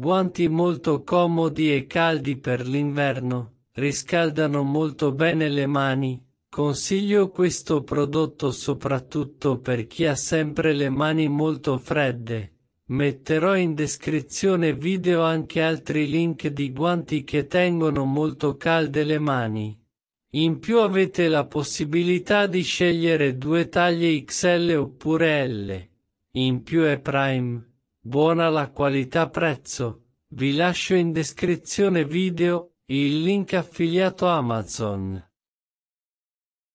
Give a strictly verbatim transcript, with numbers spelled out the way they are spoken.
Guanti molto comodi e caldi per l'inverno, riscaldano molto bene le mani. Consiglio questo prodotto soprattutto per chi ha sempre le mani molto fredde. Metterò in descrizione video anche altri link di guanti che tengono molto calde le mani. In più avete la possibilità di scegliere due taglie X L oppure L. In più è Prime. Buona la qualità prezzo. Vi lascio in descrizione video il link affiliato Amazon.